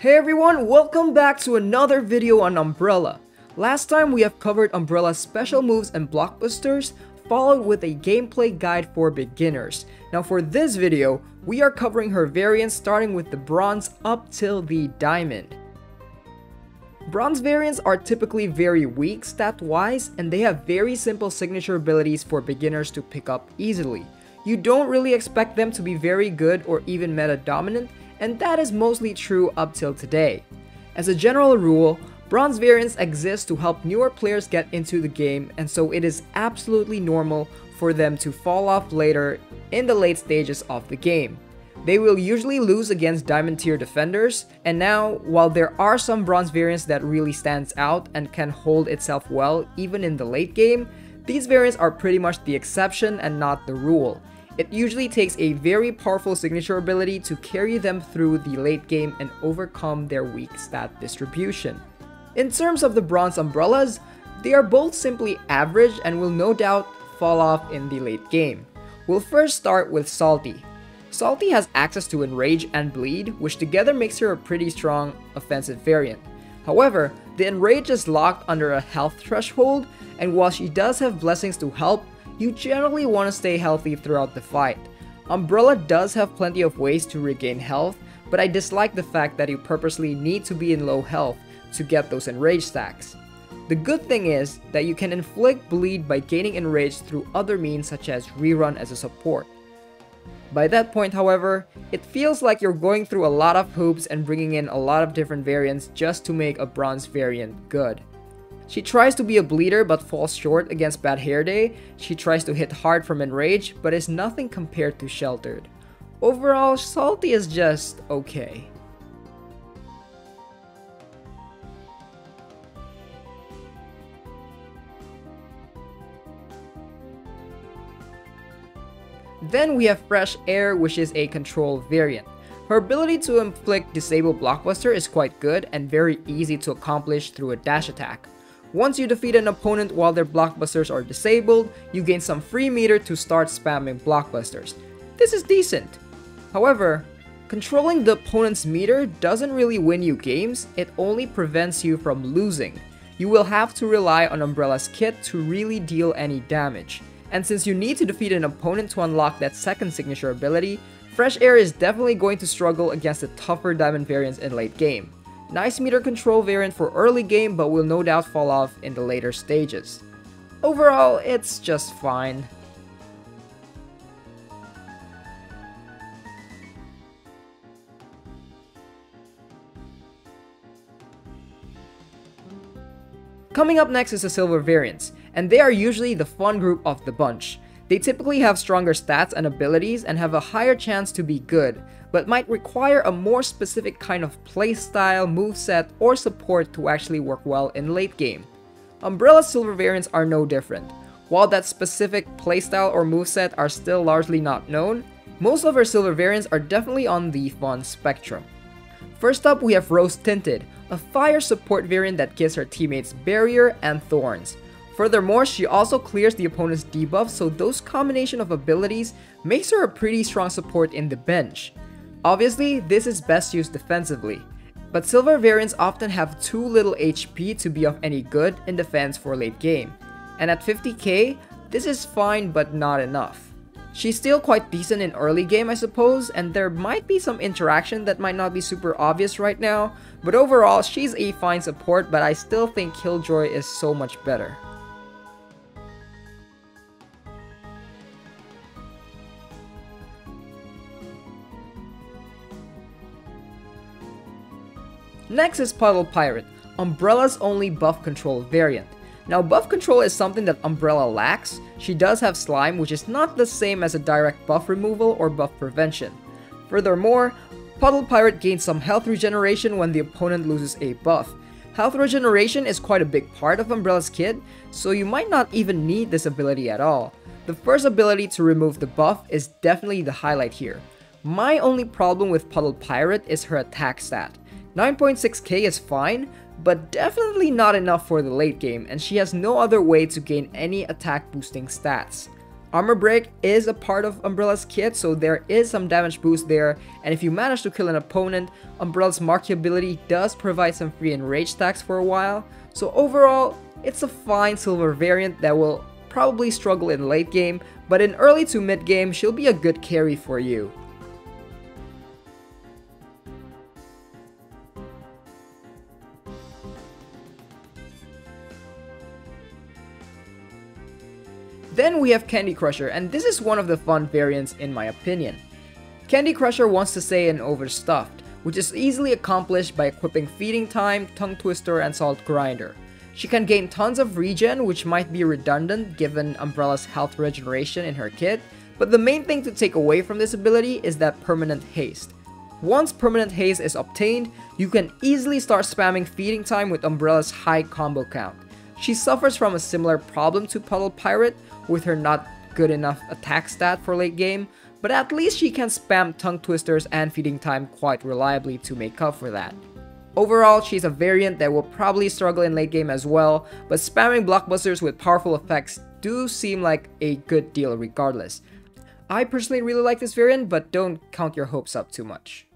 Hey everyone, welcome back to another video on Umbrella. Last time we have covered Umbrella's special moves and blockbusters, followed with a gameplay guide for beginners. Now for this video, we are covering her variants starting with the bronze up till the diamond. Bronze variants are typically very weak stat-wise, and they have very simple signature abilities for beginners to pick up easily. You don't really expect them to be very good or even meta-dominant, and that is mostly true up till today. As a general rule, bronze variants exist to help newer players get into the game, and so it is absolutely normal for them to fall off later in the late stages of the game. They will usually lose against diamond tier defenders, and now, while there are some bronze variants that really stands out and can hold itself well even in the late game, these variants are pretty much the exception and not the rule. It usually takes a very powerful signature ability to carry them through the late game and overcome their weak stat distribution. In terms of the bronze umbrellas, they are both simply average and will no doubt fall off in the late game. We'll first start with Salty. Salty has access to Enrage and Bleed, which together makes her a pretty strong offensive variant. However, the Enrage is locked under a health threshold, and while she does have blessings to help, you generally want to stay healthy throughout the fight. Umbrella does have plenty of ways to regain health, but I dislike the fact that you purposely need to be in low health to get those Enrage stacks. The good thing is that you can inflict bleed by gaining Enrage through other means such as rerun as a support. By that point, however, it feels like you're going through a lot of hoops and bringing in a lot of different variants just to make a bronze variant good. She tries to be a bleeder but falls short against Bad Hair Day. She tries to hit hard from Enrage but is nothing compared to Sheltered. Overall, Salty is just okay. Then we have Fresh Heir, which is a control variant. Her ability to inflict disable blockbuster is quite good and very easy to accomplish through a dash attack. Once you defeat an opponent while their blockbusters are disabled, you gain some free meter to start spamming blockbusters. This is decent. However, controlling the opponent's meter doesn't really win you games, it only prevents you from losing. You will have to rely on Umbrella's kit to really deal any damage. And since you need to defeat an opponent to unlock that second signature ability, Fresh Heir is definitely going to struggle against the tougher diamond variants in late game. Nice meter control variant for early game, but will no doubt fall off in the later stages. Overall, it's just fine. Coming up next is the silver variants, and they are usually the fun group of the bunch. They typically have stronger stats and abilities and have a higher chance to be good, but might require a more specific kind of playstyle, moveset, or support to actually work well in late game. Umbrella's silver variants are no different. While that specific playstyle or moveset are still largely not known, most of her silver variants are definitely on the fun spectrum. First up, we have Rose Tinted, a fire support variant that gives her teammates Barrier and Thorns. Furthermore, she also clears the opponent's debuff, so those combination of abilities makes her a pretty strong support in the bench. Obviously, this is best used defensively, but silver variants often have too little HP to be of any good in defense for late game, and at 50k, this is fine but not enough. She's still quite decent in early game I suppose, and there might be some interaction that might not be super obvious right now, but overall she's a fine support, but I still think Killjoy is so much better. Next is Puddle Pirate, Umbrella's only buff control variant. Now buff control is something that Umbrella lacks. She does have slime, which is not the same as a direct buff removal or buff prevention. Furthermore, Puddle Pirate gains some health regeneration when the opponent loses a buff. Health regeneration is quite a big part of Umbrella's kit, so you might not even need this ability at all. The first ability to remove the buff is definitely the highlight here. My only problem with Puddle Pirate is her attack stat. 9.6k is fine, but definitely not enough for the late game, and she has no other way to gain any attack boosting stats. Armor Break is a part of Umbrella's kit, so there is some damage boost there, and if you manage to kill an opponent, Umbrella's Marquee ability does provide some free enrage stacks for a while. So overall, it's a fine silver variant that will probably struggle in late game, but in early to mid game, she'll be a good carry for you. Then we have Candy Crusher, and this is one of the fun variants in my opinion. Candy Crusher wants to stay in overstuffed, which is easily accomplished by equipping Feeding Time, Tongue Twister, and Salt Grinder. She can gain tons of regen, which might be redundant given Umbrella's health regeneration in her kit, but the main thing to take away from this ability is that permanent haste. Once permanent haste is obtained, you can easily start spamming Feeding Time with Umbrella's high combo count. She suffers from a similar problem to Puddle Pirate, with her not good enough attack stat for late game, but at least she can spam Tongue Twisters and Feeding Time quite reliably to make up for that. Overall, she's a variant that will probably struggle in late game as well, but spamming blockbusters with powerful effects do seem like a good deal regardless. I personally really like this variant, but don't count your hopes up too much.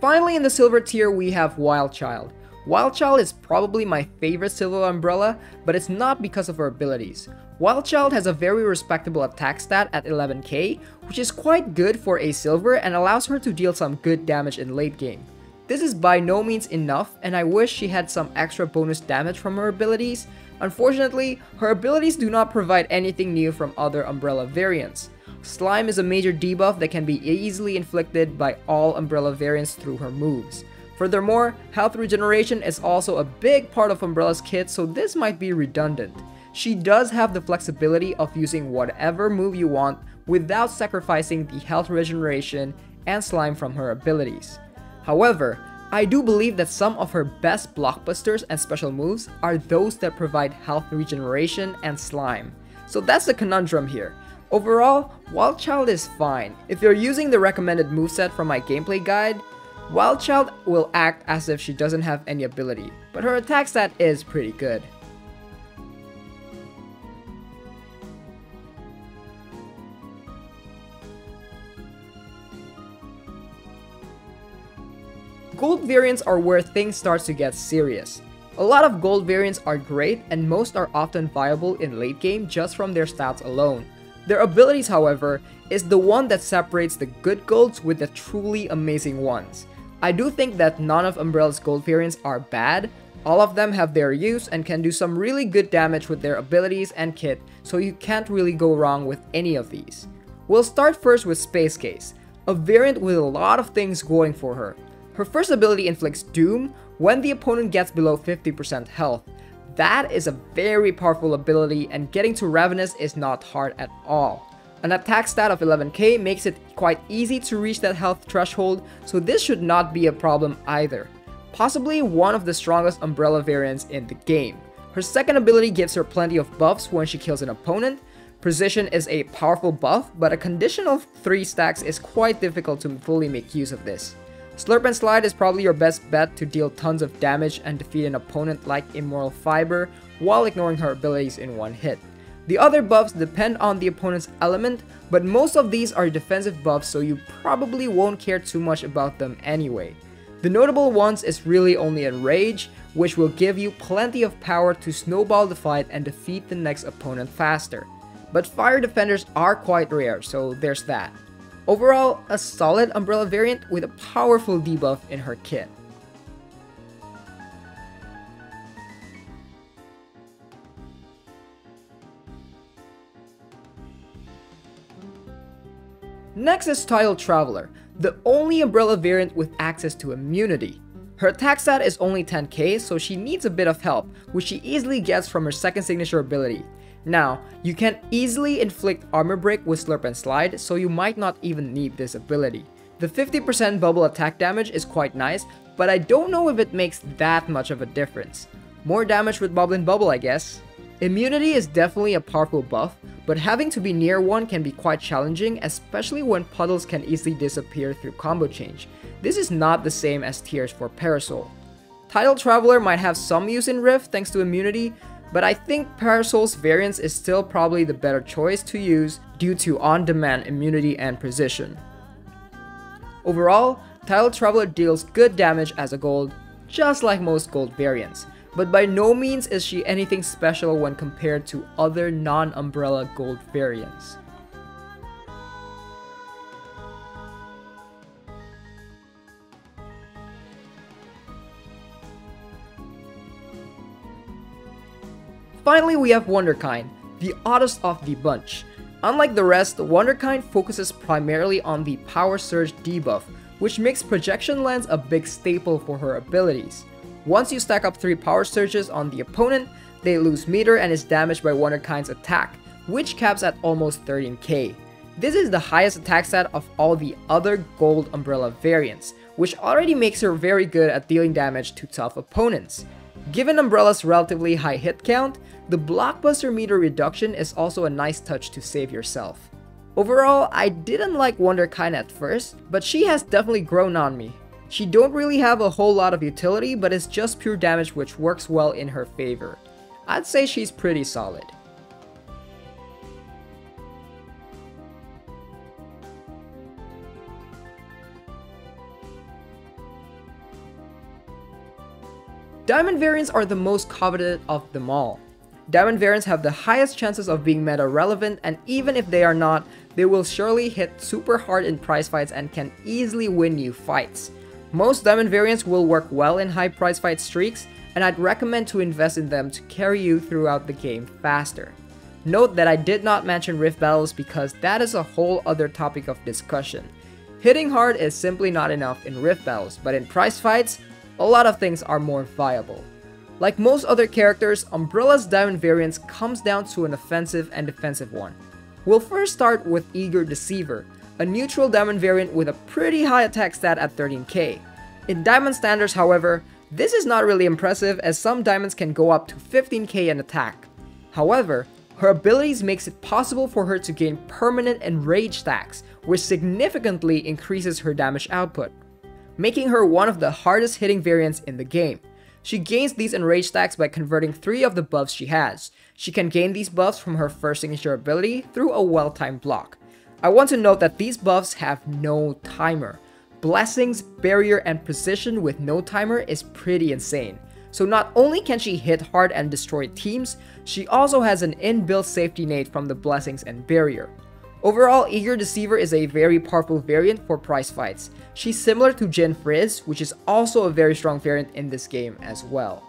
Finally, in the silver tier, we have Wild Child. Wild Child is probably my favorite silver Umbrella, but it's not because of her abilities. Wild Child has a very respectable attack stat at 11k, which is quite good for a silver and allows her to deal some good damage in late game. This is by no means enough, and I wish she had some extra bonus damage from her abilities. Unfortunately, her abilities do not provide anything new from other Umbrella variants. Slime is a major debuff that can be easily inflicted by all Umbrella variants through her moves. Furthermore, health regeneration is also a big part of Umbrella's kit, so this might be redundant. She does have the flexibility of using whatever move you want without sacrificing the health regeneration and slime from her abilities. However, I do believe that some of her best blockbusters and special moves are those that provide health regeneration and slime. So that's the conundrum here. Overall, Wild Child is fine. If you're using the recommended moveset from my gameplay guide, Wild Child will act as if she doesn't have any ability, but her attack stat is pretty good. Gold variants are where things start to get serious. A lot of gold variants are great, and most are often viable in late game just from their stats alone. Their abilities, however, is the one that separates the good golds with the truly amazing ones. I do think that none of Umbrella's gold variants are bad. All of them have their use and can do some really good damage with their abilities and kit, so you can't really go wrong with any of these. We'll start first with Space Case, a variant with a lot of things going for her. Her first ability inflicts doom when the opponent gets below 50% health. That is a very powerful ability, and getting to Ravenous is not hard at all. An attack stat of 11k makes it quite easy to reach that health threshold, so this should not be a problem either. Possibly one of the strongest Umbrella variants in the game. Her second ability gives her plenty of buffs when she kills an opponent. Precision is a powerful buff, but a conditional 3 stacks is quite difficult to fully make use of this. Slurp and Slide is probably your best bet to deal tons of damage and defeat an opponent like Immoral Fiber while ignoring her abilities in one hit. The other buffs depend on the opponent's element, but most of these are defensive buffs, so you probably won't care too much about them anyway. The notable ones is really only Enrage, which will give you plenty of power to snowball the fight and defeat the next opponent faster. But Fire Defenders are quite rare, so there's that. Overall, a solid Umbrella variant with a powerful debuff in her kit. Next is Tidal Traveler, the only Umbrella variant with access to immunity. Her attack stat is only 10k, so she needs a bit of help, which she easily gets from her second signature ability. Now, you can easily inflict Armor Break with Slurp and Slide, so you might not even need this ability. The 50% bubble attack damage is quite nice, but I don't know if it makes that much of a difference. More damage with Boblin Bubble, I guess. Immunity is definitely a powerful buff, but having to be near one can be quite challenging, especially when puddles can easily disappear through combo change. This is not the same as tiers for Parasoul. Tidal Traveler might have some use in Rift thanks to immunity, but I think Parasoul's variance is still probably the better choice to use due to on-demand immunity and precision. Overall, Tidal Traveler deals good damage as a gold, just like most gold variants, but by no means is she anything special when compared to other non-Umbrella gold variants. Finally, we have Wunderkind, the oddest of the bunch. Unlike the rest, Wunderkind focuses primarily on the Power Surge debuff, which makes projection lands a big staple for her abilities. Once you stack up 3 Power Surges on the opponent, they lose meter and is damaged by Wunderkind's attack, which caps at almost 13k. This is the highest attack stat of all the other gold Umbrella variants, which already makes her very good at dealing damage to tough opponents. Given Umbrella's relatively high hit count, the blockbuster meter reduction is also a nice touch to save yourself. Overall, I didn't like Wunderkind at first, but she has definitely grown on me. She don't really have a whole lot of utility, but it's just pure damage which works well in her favor. I'd say she's pretty solid. Diamond variants are the most coveted of them all. Diamond variants have the highest chances of being meta relevant, and even if they are not, they will surely hit super hard in prize fights and can easily win you fights. Most diamond variants will work well in high prize fight streaks, and I'd recommend to invest in them to carry you throughout the game faster. Note that I did not mention Rift battles because that is a whole other topic of discussion. Hitting hard is simply not enough in Rift battles, but in prize fights, a lot of things are more viable. Like most other characters, Umbrella's diamond variance comes down to an offensive and defensive one. We'll first start with Eager Deceiver, a neutral diamond variant with a pretty high attack stat at 13k. In diamond standards, however, this is not really impressive as some diamonds can go up to 15k in attack. However, her abilities makes it possible for her to gain permanent enrage stacks, which significantly increases her damage output, making her one of the hardest hitting variants in the game. She gains these enrage stacks by converting 3 of the buffs she has. She can gain these buffs from her first signature ability through a well-timed block. I want to note that these buffs have no timer. Blessings, barrier, and precision with no timer is pretty insane. So not only can she hit hard and destroy teams, she also has an inbuilt safety nade from the blessings and barrier. Overall, Eager Deceiver is a very powerful variant for prize fights. She's similar to Jen Frizz, which is also a very strong variant in this game as well.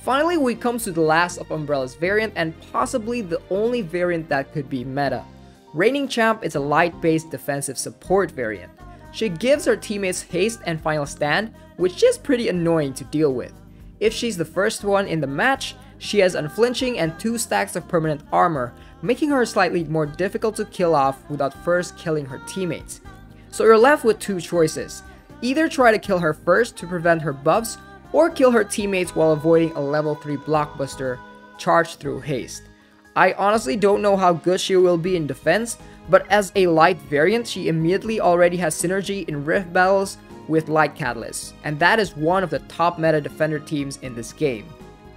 Finally, we come to the last of Umbrella's variant and possibly the only variant that could be meta. Raining Champ is a light-based defensive support variant. She gives her teammates haste and final stand, which is pretty annoying to deal with. If she's the first one in the match, she has unflinching and 2 stacks of permanent armor, making her slightly more difficult to kill off without first killing her teammates. So you're left with 2 choices. Either try to kill her first to prevent her buffs, or kill her teammates while avoiding a level 3 blockbuster, charged through haste. I honestly don't know how good she will be in defense, but as a light variant, she immediately already has synergy in Rift battles with Light Catalyst, and that is one of the top meta defender teams in this game.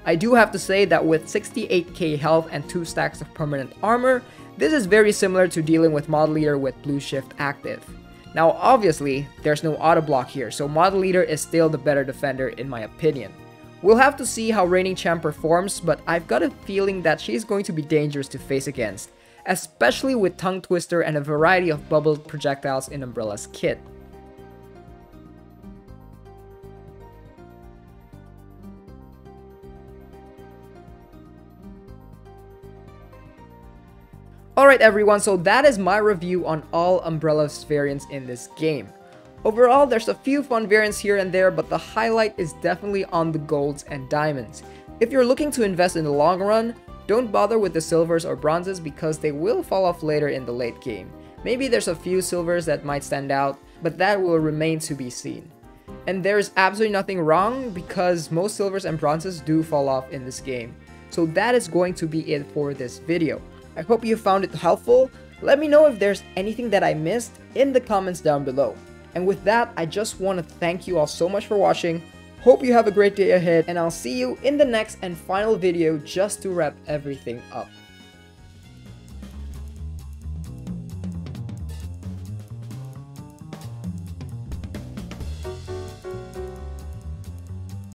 I do have to say that with 68k health and 2 stacks of permanent armor, this is very similar to dealing with Mod Leader with Blue Shift active. Now obviously, there's no auto block here, so Mod Leader is still the better defender in my opinion. We'll have to see how Raining Champ performs, but I've got a feeling that she's going to be dangerous to face against, especially with Tongue Twister and a variety of bubbled projectiles in Umbrella's kit. Alright everyone, so that is my review on all Umbrella's variants in this game. Overall, there's a few fun variants here and there, but the highlight is definitely on the golds and diamonds. If you're looking to invest in the long run, don't bother with the silvers or bronzes because they will fall off later in the late game. Maybe there's a few silvers that might stand out, but that will remain to be seen. And there's absolutely nothing wrong because most silvers and bronzes do fall off in this game. So that is going to be it for this video. I hope you found it helpful. Let me know if there's anything that I missed in the comments down below. And with that, I just want to thank you all so much for watching. Hope you have a great day ahead, and I'll see you in the next and final video just to wrap everything up.